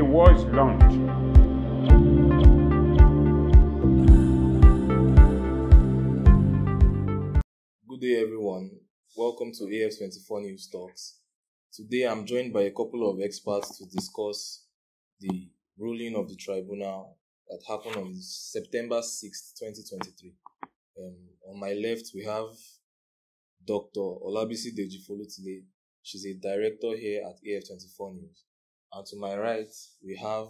a war is launched. Good day, everyone. Welcome to AF24 News Talks. Today, I'm joined by a couple of experts to discuss the ruling of the tribunal that happened on September 6, 2023. On my left, we have Dr. Olabisi Deji-Folutile. She's a director here at AF24 News. And to my right, we have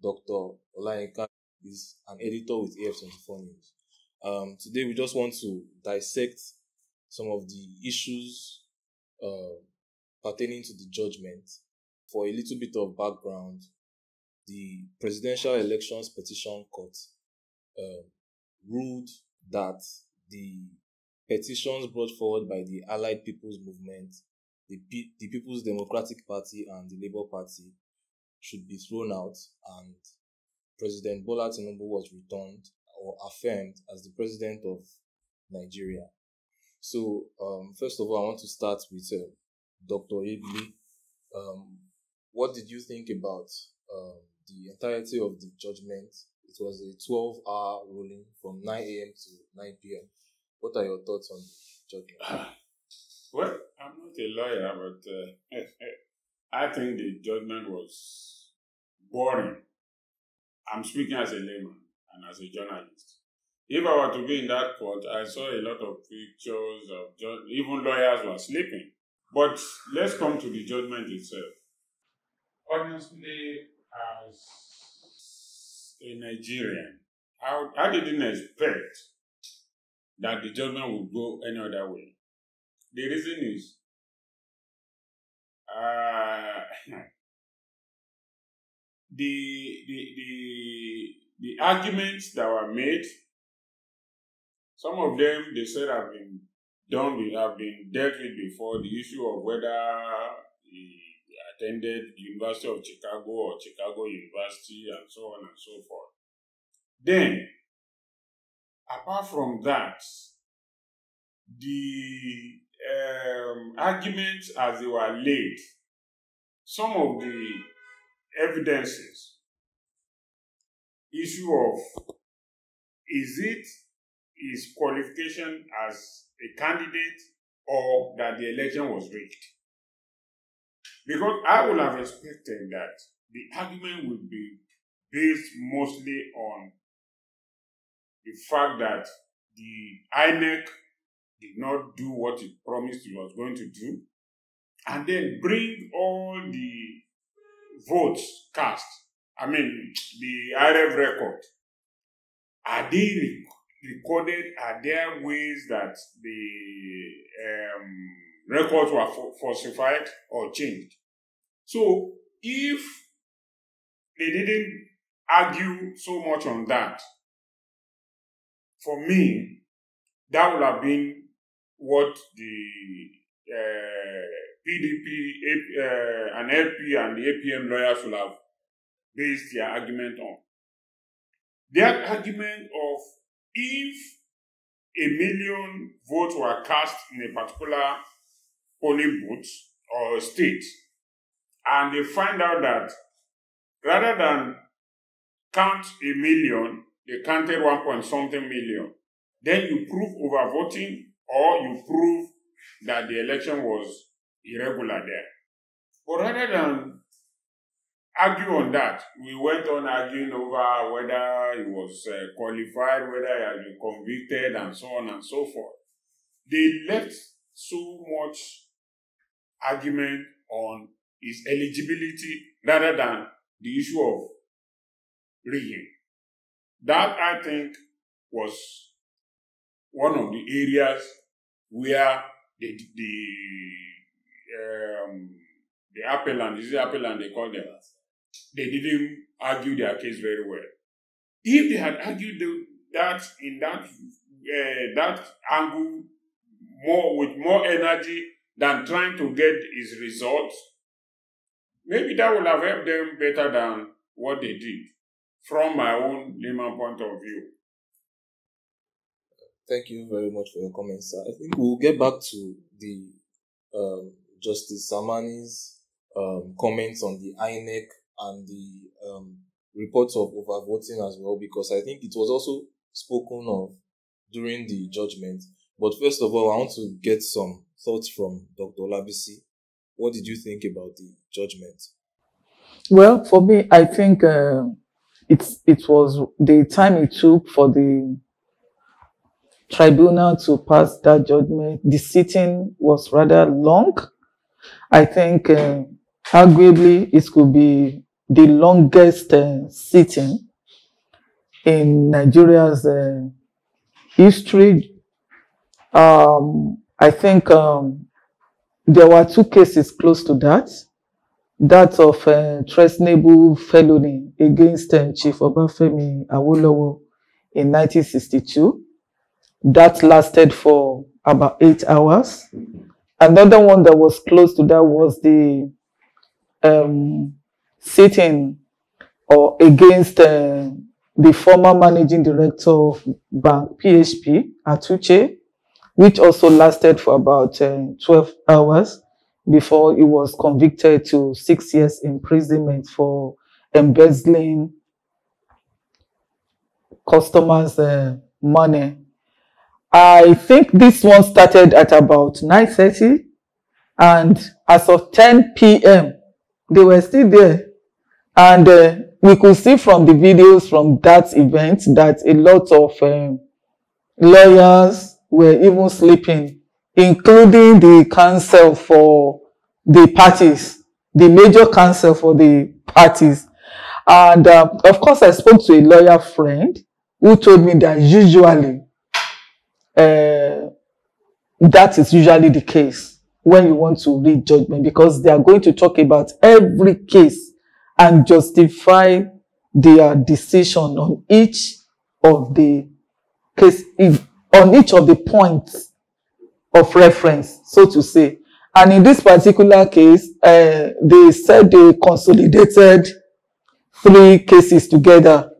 Dr. Olayinka, is an editor with AF24 News. Today, we just want to dissect some of the issues pertaining to the judgment. For a little bit of background, the Presidential Elections Petition Court ruled that the petitions brought forward by the Allied People's Movement, the People's Democratic Party, and the Labour Party should be thrown out, and President Bola Tinubu was returned or affirmed as the President of Nigeria. So, first of all, I want to start with Dr. Oyegbile. What did you think about the entirety of the judgment? It was a 12-hour ruling from 9 a.m. to 9 p.m. What are your thoughts on the judgment? Well, I'm not a lawyer, but I think the judgment was boring. I'm speaking as a layman and as a journalist. If I were to be in that court, I saw a lot of pictures of even lawyers were sleeping. But let's come to the judgment itself. Honestly, as a Nigerian, I didn't expect that the judgment would go any other way. The reason is, the arguments that were made, some of them they said have been dealt with before. The issue of whether he attended the University of Chicago or Chicago University, and so on and so forth. Then, apart from that, the arguments as they were laid, some of the evidences, issue of is it his qualification as a candidate or that the election was rigged? Because I would have expected that the argument would be based mostly on the fact that the INEC did not do what it promised it was going to do, and then bring all the votes cast, the IREV record. Are they recorded? Are there ways that the records were falsified or changed? So if they didn't argue so much on that, for me, that would have been what the PDP and LP and the APM lawyers will have based their argument on. Their argument of if 1 million votes were cast in a particular polling booth or state, and they find out that rather than count 1 million, they counted 1.something million, then you prove overvoting, or you prove that the election was irregular there. But rather than argue on that, we went on arguing over whether he was qualified, whether he had been convicted, and so on and so forth. They left so much argument on his eligibility rather than the issue of rigging. That, I think, was one of the areas where the appellant, they call them, they didn't argue their case very well. If they had argued that in that angle with more energy than trying to get his results, maybe that would have helped them better than what they did, from my own layman point of view. Thank you very much for your comments, sir. I think we'll get back to the Justice Samani's comments on the INEC and the reports of overvoting as well, because I think it was also spoken of during the judgment. But first of all, I want to get some thoughts from Dr. Olabisi. What did you think about the judgment? Well, for me, I think it was the time it took for the tribunal to pass that judgment. The sitting was rather long. I think arguably it could be the longest sitting in Nigeria's history. I think there were two cases close to that. That of treasonable felony against Chief Obafemi Awolowo in 1962. That lasted for about 8 hours. Another one that was close to that was the sitting or against the former managing director of bank PHP, Atuche, which also lasted for about 12 hours before he was convicted to 6 years imprisonment for embezzling customers' money. I think this one started at about 9:30, and as of 10 p.m. they were still there. And we could see from the videos from that event that a lot of lawyers were even sleeping, including the counsel for the parties, the major counsel for the parties. And of course, I spoke to a lawyer friend who told me that usually that is usually the case when you want to read judgment, because they are going to talk about every case and justify their decision on each of the case, on each of the points of reference, so to say. And in this particular case, they said they consolidated three cases together,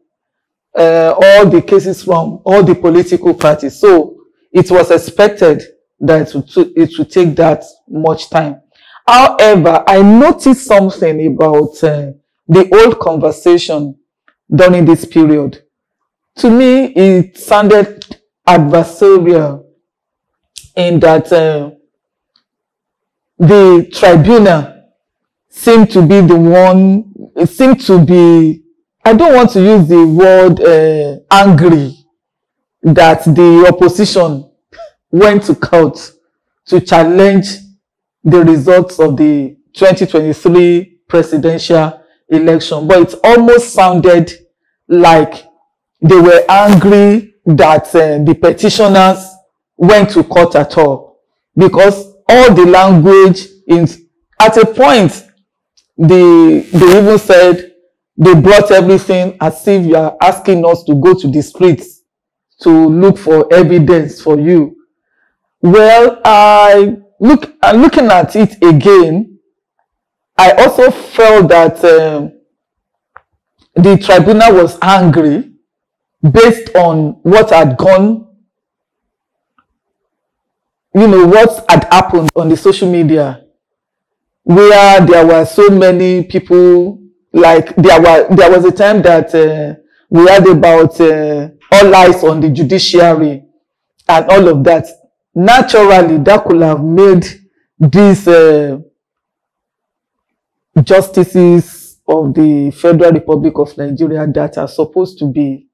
all the cases from all the political parties. So it was expected that it would take that much time. However, I noticed something about the old conversation during this period. To me, it sounded adversarial in that the tribunal seemed to be the one, it seemed to be, I don't want to use the word angry, that the opposition went to court to challenge the results of the 2023 presidential election. But it almost sounded like they were angry that the petitioners went to court at all, because all the language at a point, they even said they brought everything as if you are asking us to go to the streets to look for evidence for you. Well, looking at it again, I also felt that the tribunal was angry based on what had gone, what had happened on the social media, where there were so many people. Like there was a time that we had about all eyes on the judiciary and all of that. Naturally, that could have made these justices of the Federal Republic of Nigeria, that are supposed to be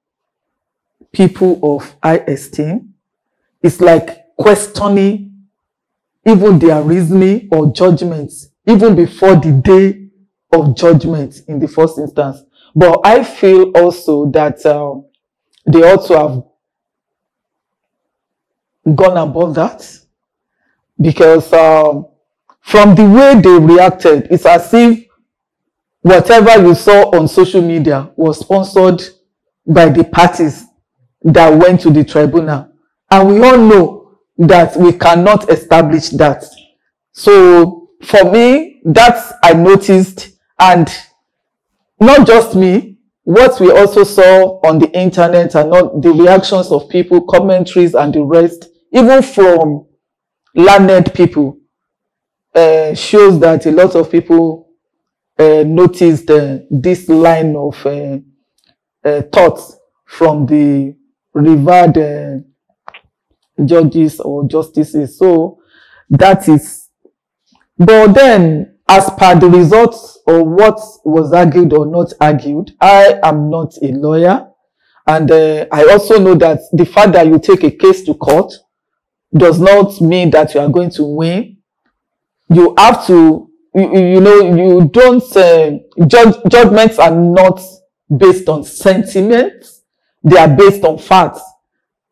people of high esteem, it's like questioning even their reasoning or judgments, even before the day of judgment in the first instance. But I feel also that they also have gone above that, because from the way they reacted, it's as if whatever you saw on social media was sponsored by the parties that went to the tribunal. And we all know that we cannot establish that. So for me, that's I noticed, and not just me. What we also saw on the internet and all the reactions of people, commentaries and the rest, even from learned people, shows that a lot of people noticed this line of thoughts from the revered judges or justices. So that is, but then as per the results or what was argued or not argued, I am not a lawyer. And I also know that the fact that you take a case to court does not mean that you are going to win. You have to, you know, you don't, judgments are not based on sentiment. They are based on facts.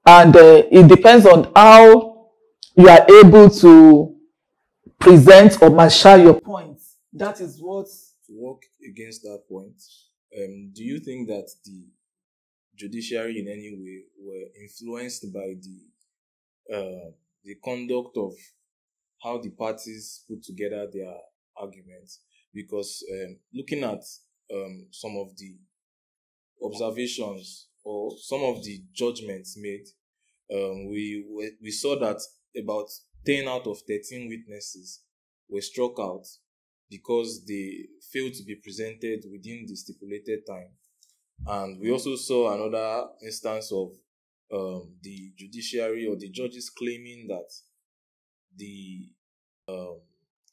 And it depends on how you are able to present or marshal your points. That is what... To work against that point, do you think that the judiciary in any way were influenced by the conduct of how the parties put together their arguments? Because looking at some of the observations or some of the judgments made, we saw that about 10 out of 13 witnesses were struck out because they failed to be presented within the stipulated time. And we also saw another instance of the judiciary or the judges claiming that the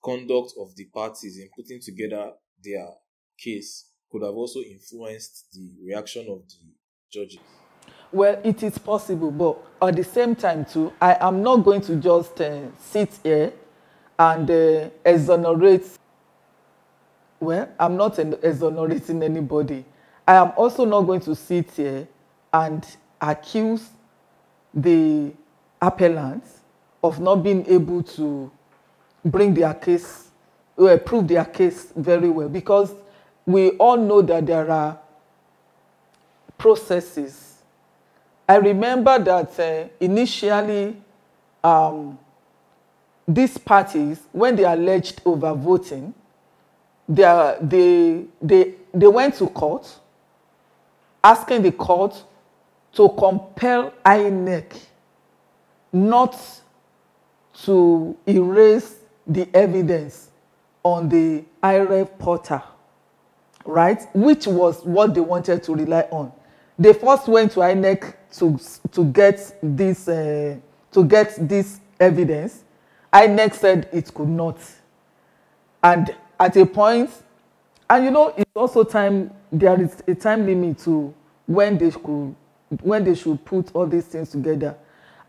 conduct of the parties in putting together their case could have also influenced the reaction of the judges. Well, it is possible, but at the same time too, I am not going to just sit here and exonerate. Well, I'm not exonerating anybody. I am also not going to sit here and accuse the appellants of not being able to bring their case, or prove their case very well, because we all know that there are processes. I remember that initially these parties, when they alleged overvoting, they went to court, asking the court to compel INEC not to erase the evidence on the IREV portal, right? Which was what they wanted to rely on. They first went to INEC to get this evidence. INEC said it could not, and at a point, and you know, it's also time, there is a time limit to when they should put all these things together.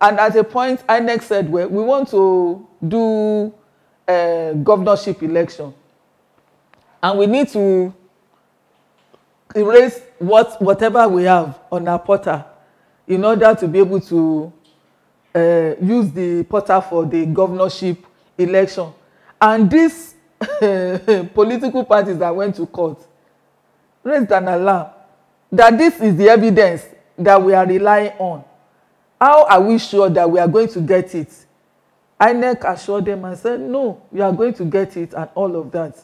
And at a point, INEC said, well, we want to do a governorship election, and we need to erase whatever we have on our portal in order to be able to use the portal for the governorship election. And these political parties that went to court raised an alarm that this is the evidence that we are relying on. How are we sure that we are going to get it? INEC assured them and said, no, you are going to get it and all of that.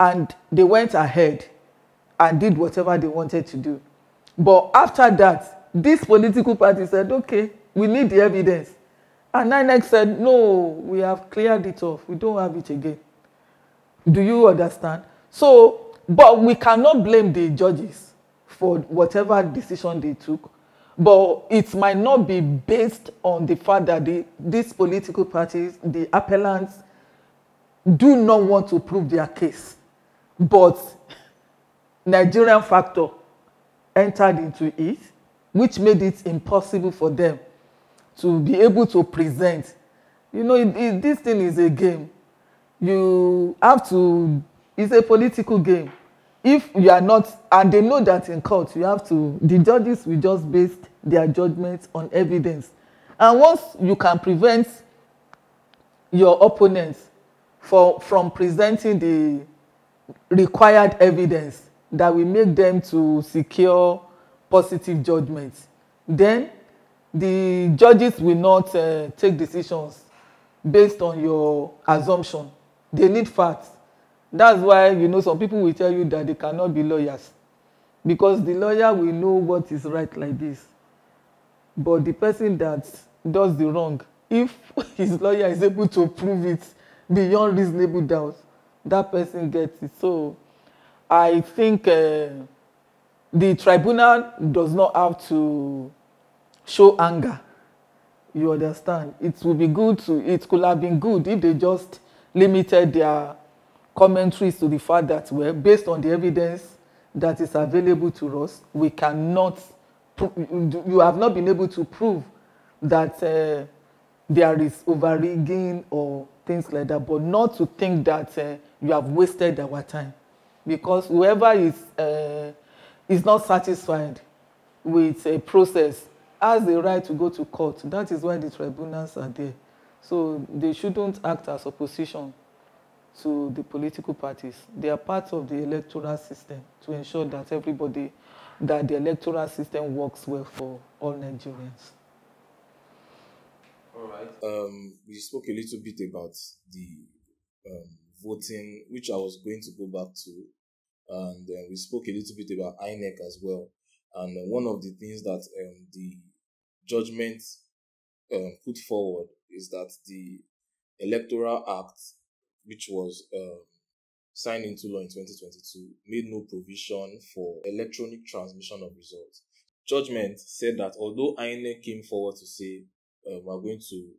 And they went ahead and did whatever they wanted to do. But after that, this political party said, okay, we need the evidence. And INEC said, no, we have cleared it off. We don't have it again. Do you understand? So, but we cannot blame the judges for whatever decision they took. But it might not be based on the fact that these political parties, the appellants, do not want to prove their case. But Nigerian factor entered into it, which made it impossible for them to be able to present. You know, this thing is a game. You have to, it's a political game. If you are not, and they know that in court, you have to, the judges will just base their judgments on evidence. And once you can prevent your opponents from presenting the required evidence that will make them to secure positive judgments, then the judges will not take decisions based on your assumption. They need facts. That's why, you know, some people will tell you that they cannot be lawyers, because the lawyer will know what is right like this. But the person that does the wrong, if his lawyer is able to prove it beyond reasonable doubt, that person gets it. So I think the tribunal does not have to show anger. You understand? It would be good to, it could have been good if they just limited their commentaries to the fact that, well, based on the evidence that is available to us, we cannot, you have not been able to prove that there is overrigging or things like that, but not to think that you have wasted our time. Because whoever is not satisfied with a process has the right to go to court. That is why the tribunals are there. So they shouldn't act as opposition to the political parties. They are part of the electoral system to ensure that everybody, that the electoral system works well for all Nigerians. All right. We spoke a little bit about the voting, which I was going to go back to. And we spoke a little bit about INEC as well. And one of the things that the judgment put forward is that the Electoral Act, which was signed into law in 2022, made no provision for electronic transmission of results. Judgment said that although INEC came forward to say we're going to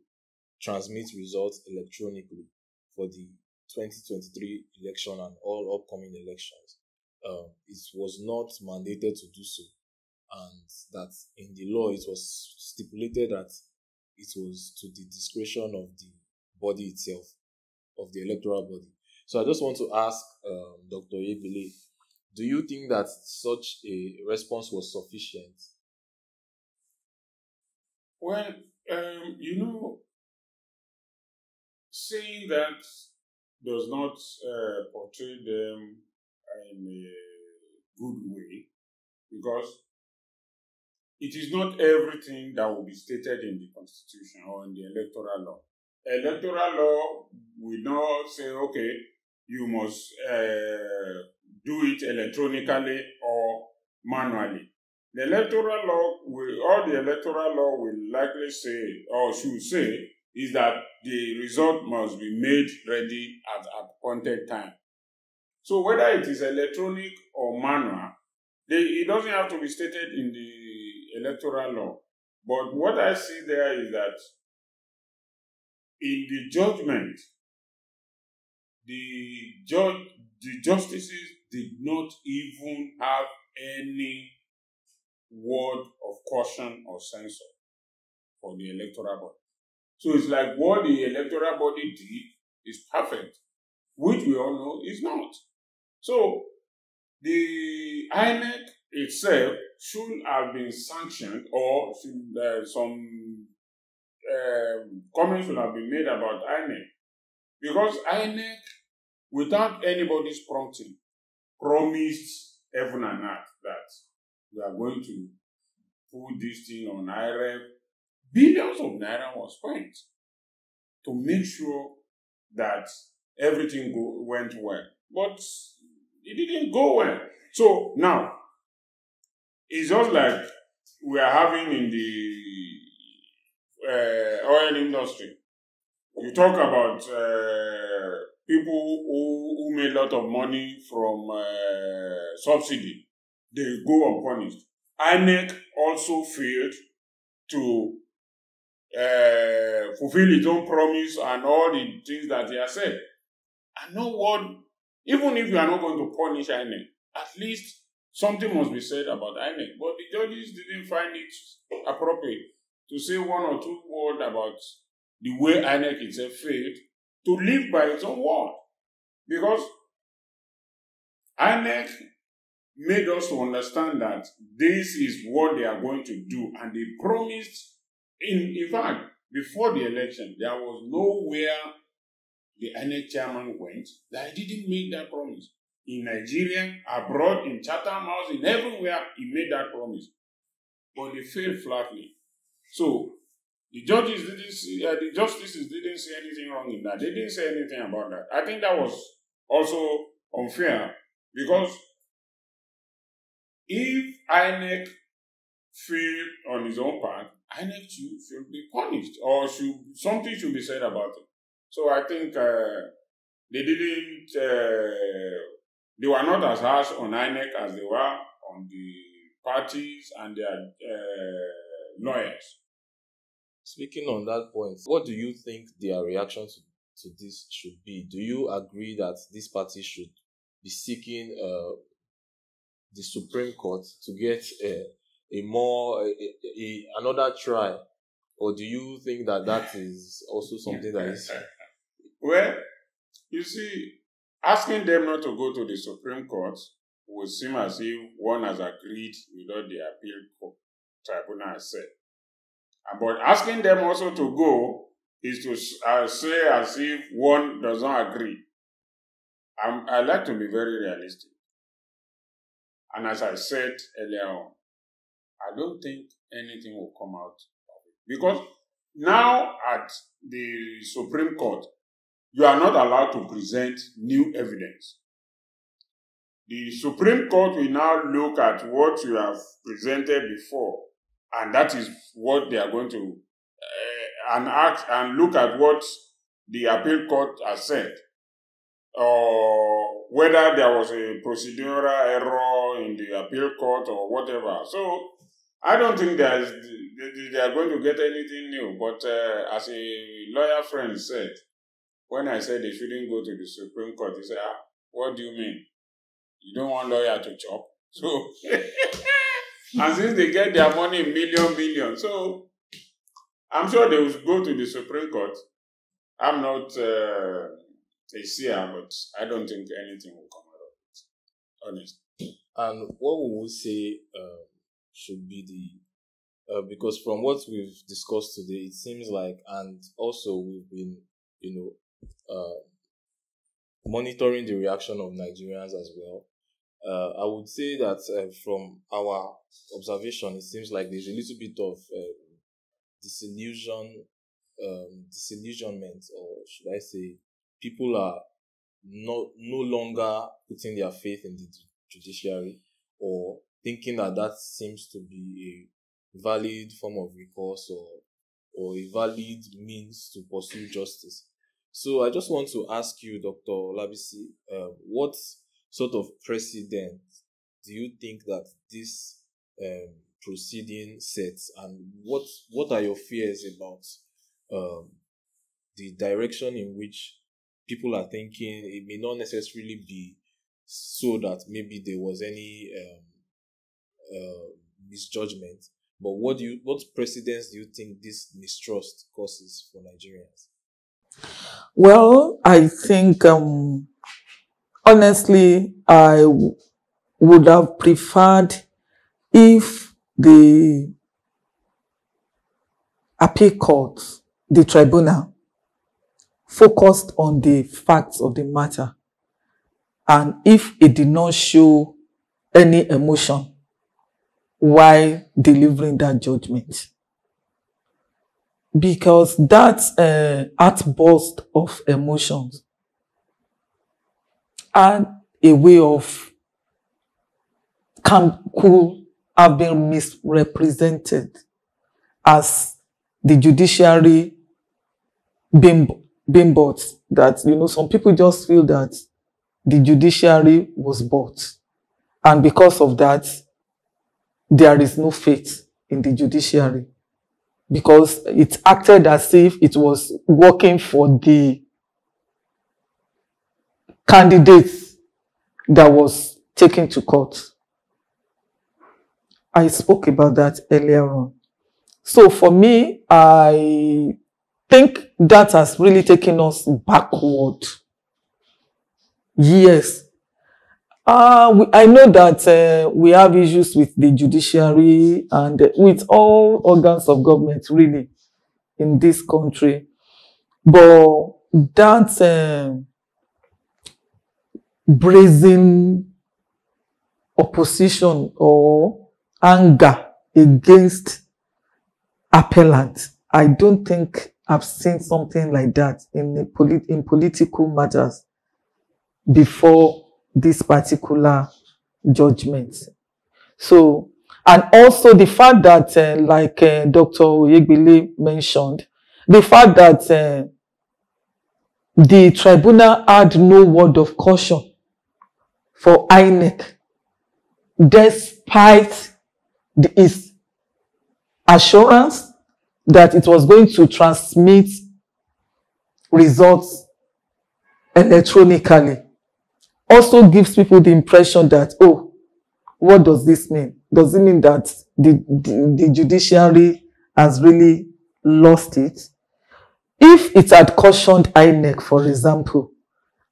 transmit results electronically for the 2023 election and all upcoming elections, it was not mandated to do so, and that in the law it was stipulated that it was to the discretion of the body itself, of the electoral body. So I just want to ask Dr. Oyegbile, do you think that such a response was sufficient? Well, you know, saying that does not portray them in a good way, because it is not everything that will be stated in the Constitution or in the electoral law. Electoral law will not say, okay, you must do it electronically or manually. The electoral law will, or the electoral law will likely say, or should say, is that the result must be made ready at appointed time. So whether it is electronic or manual, it doesn't have to be stated in the electoral law. But what I see there is that in the judgment, the justices did not even have any word of caution or censor for the electoral body. So it's like what the electoral body did is perfect, which we all know is not. So the INEC itself should have been sanctioned, or should, some comments should have been made about INEC, because INEC, without anybody's prompting, promised heaven and earth that we are going to put this thing on IREV. Billions of naira was spent to make sure that everything went well, but it didn't go well. So now, it's just like we are having in the oil industry. You talk about people who made a lot of money from subsidy. They go unpunished. INEC also failed to fulfill its own promise and all the things that they have said. And no one, even if you are not going to punish INEC, at least something must be said about INEC. But the judges didn't find it appropriate to say one or two words about the way INEC itself failed to live by its own word. Because INEC made us to understand that this is what they are going to do, and they promised. In fact, before the election, there was nowhere the INEC chairman went that he didn't make that promise. In Nigeria, abroad, in Chatham House, in everywhere, he made that promise. But they failed flatly. So the justices didn't say anything wrong in that. They didn't say anything about that. I think that was also unfair, because if INEC failed on his own part, INEC should be punished, or something should be said about it. So I think they didn't They were not as harsh on INEC as they were on the parties and their lawyers. Speaking on that point, what do you think their reaction to this should be? Do you agree that this party should be seeking the Supreme Court to get another try? Or do you think that that is also something that is... Well, you see, asking them not to go to the Supreme Court would seem as if one has agreed with what the appeal tribunal has said. But asking them also to go is to say as if one does not agree. I like to be very realistic. And as I said earlier on, I don't think anything will come out of it. Because now at the Supreme Court, you are not allowed to present new evidence. The Supreme Court will now look at what you have presented before, and that is what they are going to look at what the appeal court has said, or whether there was a procedural error in the appeal court or whatever. So I don't think they are going to get anything new. But as a lawyer friend said, when I said they shouldn't go to the Supreme Court, he said, what do you mean? You don't want lawyer to chop? So, and since they get their money, million. So, I'm sure they will go to the Supreme Court. I'm not a seer, but I don't think anything will come out of it, honestly. And what we would say should be the... because from what we've discussed today, it seems like, and also we've been, monitoring the reaction of Nigerians as well. I would say that from our observation, it seems like there's a little bit of disillusionment, or should I say, people are no longer putting their faith in the judiciary, or thinking that seems to be a valid form of recourse or a valid means to pursue justice. So I just want to ask you, Dr. Olabisi, what sort of precedent do you think that this proceeding sets, and what are your fears about the direction in which people are thinking? It may not necessarily be so that maybe there was any misjudgment, but what precedents do you think this mistrust causes for Nigerians? Well, I think, honestly, I would have preferred if the appeal court, the tribunal, focused on the facts of the matter, and if it did not show any emotion while delivering that judgment. Because that outburst of emotions and a way of could have been misrepresented as the judiciary being bought. That, some people just feel that the judiciary was bought. And because of that, there is no faith in the judiciary. Because it acted as if it was working for the candidates that was taken to court. I spoke about that earlier on. So for me, I think that has really taken us backward. Yes. I know that we have issues with the judiciary and with all organs of government, really, in this country. But that brazen opposition or anger against appellants, I don't think I've seen something like that in political matters before this particular judgment. So, and also the fact that, like Dr. Oyegbile mentioned, the fact that the tribunal had no word of caution for INEC, despite its assurance that it was going to transmit results electronically, also gives people the impression that, oh, what does this mean? Does it mean that the judiciary has really lost it? If it had cautioned INEC, for example,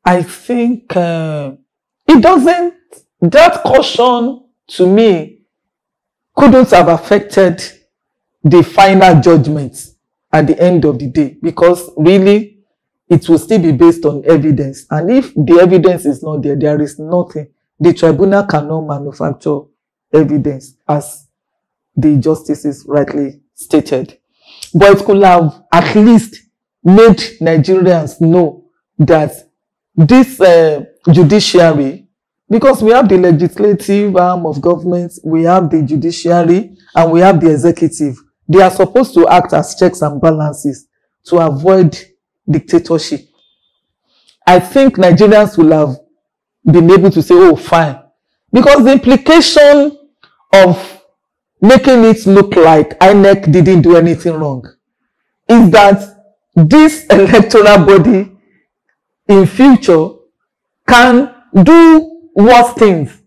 I think it doesn't, that caution to me couldn't have affected the final judgment at the end of the day, because really it will still be based on evidence. And if the evidence is not there, there is nothing. The tribunal cannot manufacture evidence, as the justices rightly stated. But it could have at least made Nigerians know that this judiciary, because we have the legislative arm of government, we have the judiciary, and we have the executive. They are supposed to act as checks and balances to avoid dictatorship. I think Nigerians will have been able to say, oh, fine. Because the implication of making it look like INEC didn't do anything wrong is that this electoral body in future can do worse things.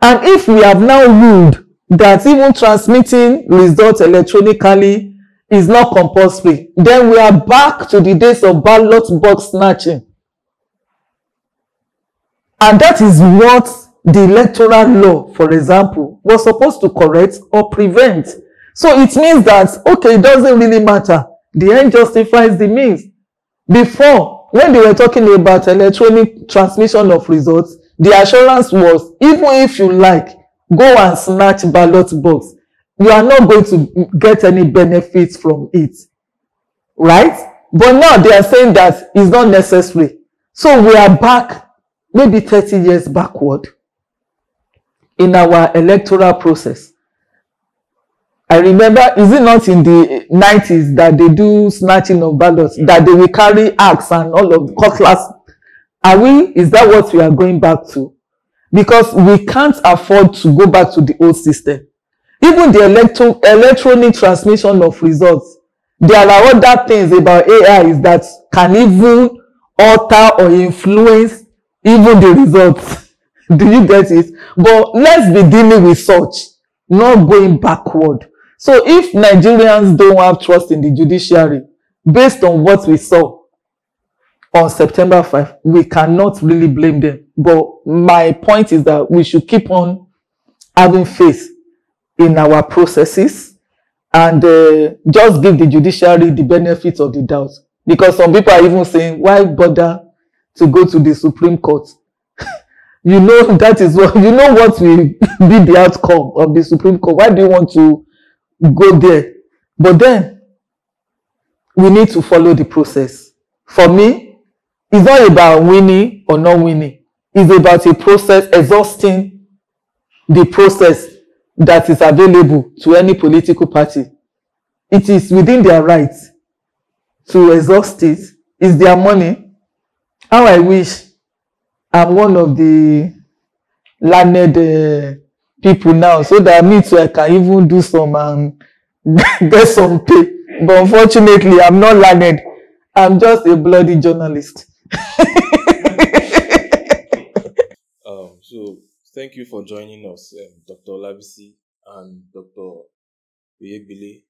And if we have now ruled that even transmitting results electronically is not compulsory, then we are back to the days of ballot box snatching. And that is what the electoral law, for example, was supposed to correct or prevent. So it means that, okay, it doesn't really matter. The end justifies the means. Before, when they were talking about electronic transmission of results, the assurance was, even if you like, go and snatch ballot box, you are not going to get any benefits from it, right? But now they are saying that it's not necessary. So we are back, maybe 30 years backward in our electoral process. I remember, is it not in the 90s that they do snatching of ballots, that they will carry axe and all of the cutlass? Are we, is that what we are going back to? Because we can't afford to go back to the old system. Even the electronic transmission of results, there are other things about AI is that can even alter or influence even the results. Do you get it? But let's be dealing with such, not going backward. So if Nigerians don't have trust in the judiciary, based on what we saw on September 5, we cannot really blame them. But my point is that we should keep on having faith in our processes and just give the judiciary the benefit of the doubt. Because some people are even saying, why bother to go to the Supreme Court? You know, that is what, you know what will be the outcome of the Supreme Court. Why do you want to go there? But then we need to follow the process. For me, it's not about winning or not winning. It's about a process, exhausting the process that is available to any political party. It is within their rights to exhaust it. It's their money. How I wish I'm one of the learned people now, so that me too, I can even do some and get some pay. But unfortunately, I'm not learned. I'm just a bloody journalist. So thank you for joining us, Dr. Olabisi and Dr. Oyegbile.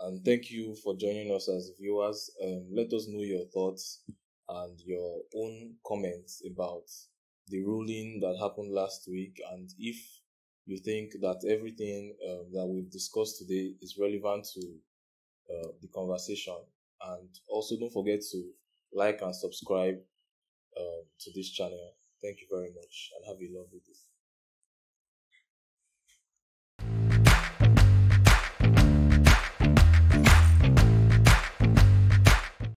And thank you for joining us as viewers. Let us know your thoughts and your own comments about the ruling that happened last week. And if you think that everything that we've discussed today is relevant to the conversation. And also don't forget to like and subscribe to this channel. Thank you very much and have a lovely day.